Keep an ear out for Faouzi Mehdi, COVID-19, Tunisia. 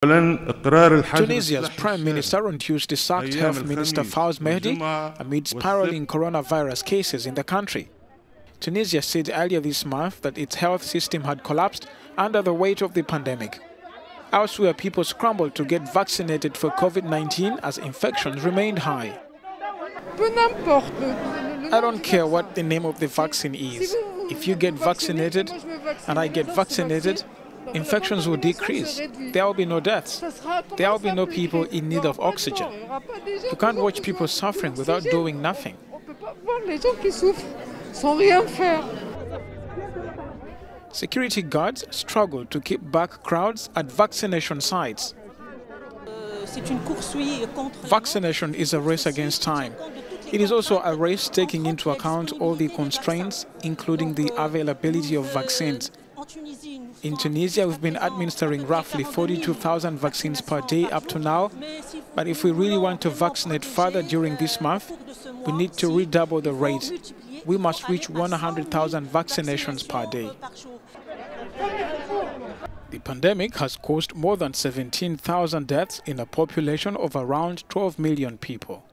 Tunisia's Prime Minister on Tuesday sacked Health Minister Faouzi Mehdi amidst spiraling coronavirus cases in the country. Tunisia said earlier this month that its health system had collapsed under the weight of the pandemic. Elsewhere, people scrambled to get vaccinated for COVID-19 as infections remained high. I don't care what the name of the vaccine is. If you get vaccinated and I get vaccinated, infections will decrease. There will be no deaths. There will be no people in need of oxygen. You can't watch people suffering without doing nothing. Security guards struggled to keep back crowds at vaccination sites. Vaccination is a race against time. It is also a race taking into account all the constraints, including the availability of vaccines. In Tunisia, we've been administering roughly 42,000 vaccines per day up to now, but if we really want to vaccinate further during this month, we need to redouble the rate. We must reach 100,000 vaccinations per day. The pandemic has caused more than 17,000 deaths in a population of around 12 million people.